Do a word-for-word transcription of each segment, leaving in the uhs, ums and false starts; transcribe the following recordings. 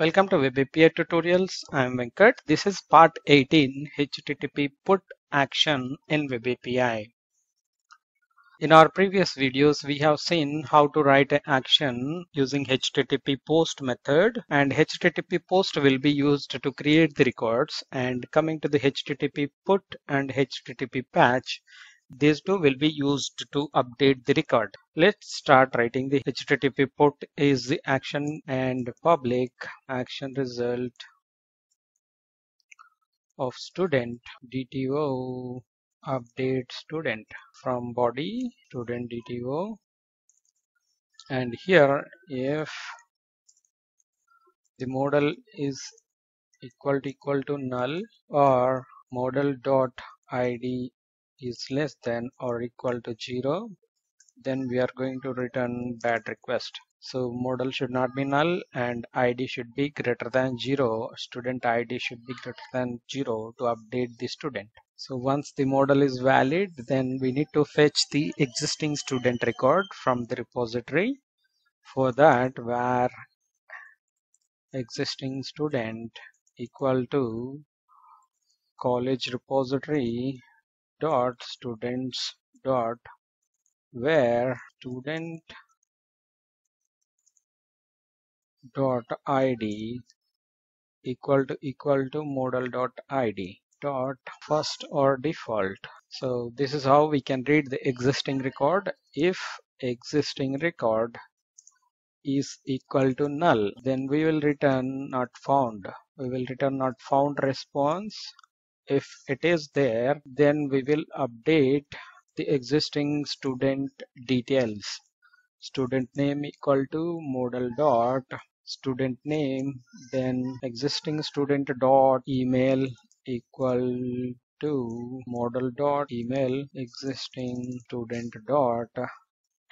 Welcome to Web A P I tutorials. I am Venkat. This is part eighteen, H T T P P U T action in Web A P I. In our previous videos, we have seen how to write an action using H T T P POST method, and H T T P POST will be used to create the records. And coming to the H T T P P U T and H T T P PATCH, these two will be used to update the record. Let's start writing the H T T P P U T is the action and public action result of student D T O update student from body student D T O, and here if the modal is equal to equal to null or modal dot id is less than or equal to zero, then we are going to return bad request. So modal should not be null and id should be greater than zero. Student id should be greater than zero to update the student. So once the modal is valid, then we need to fetch the existing student record from the repository. For that, where existing student equal to college repository dot students dot where student dot id equal to equal to modal dot id dot first or default. So this is how we can read the existing record. If existing record is equal to null, then we will return not found. We will return not found response. If it is there, then we will update the existing student details. Student name equal to modal dot student name, then existing student dot email equal to modal dot email, existing student dot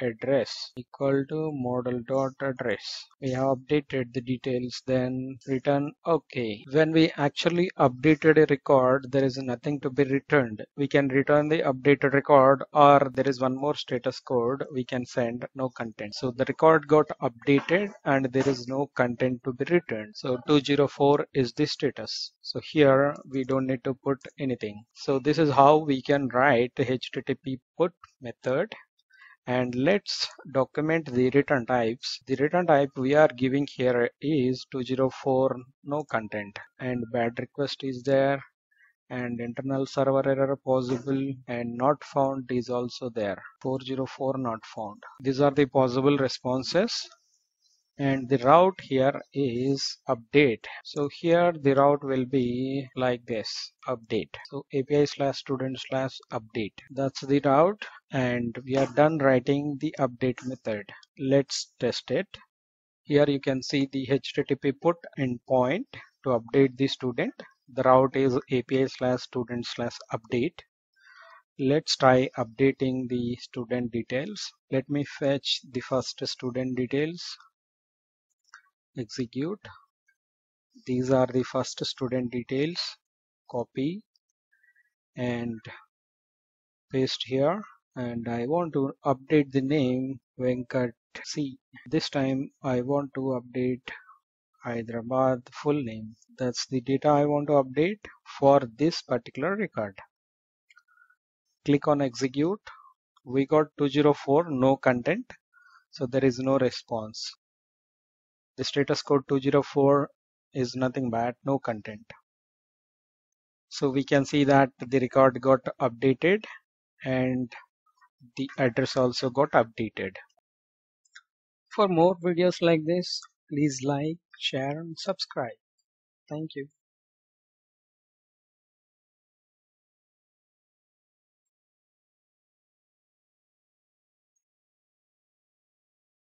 address equal to modal dot address. We have updated the details, then return OK. When we actually updated a record, there is nothing to be returned. We can return the updated record, or there is one more status code we can send, no content. So the record got updated and there is no content to be returned. So two zero four is the status. So here we don't need to put anything. So this is how we can write the H T T P P U T method. And let's document the return types. The return type we are giving here is two zero four no content, and bad request is there, and internal server error possible, and not found is also there, four zero four not found. These are the possible responses, and the route here is update. So here the route will be like this, update. So api slash student slash update, that's the route. And we are done writing the update method. Let's test it. Here you can see the H T T P P U T endpoint to update the student. The route is api slash student slash update. Let's try updating the student details. Let me fetch the first student details. Execute. These are the first student details. Copy and paste here. And I want to update the name Venkat C. This time I want to update Hyderabad full name. That's the data I want to update for this particular record. Click on execute. We got two zero four no content, so there is no response. The status code two zero four is nothing bad, no content. So we can see that the record got updated and the address also got updated. For more videos like this, please like, share and subscribe. Thank you.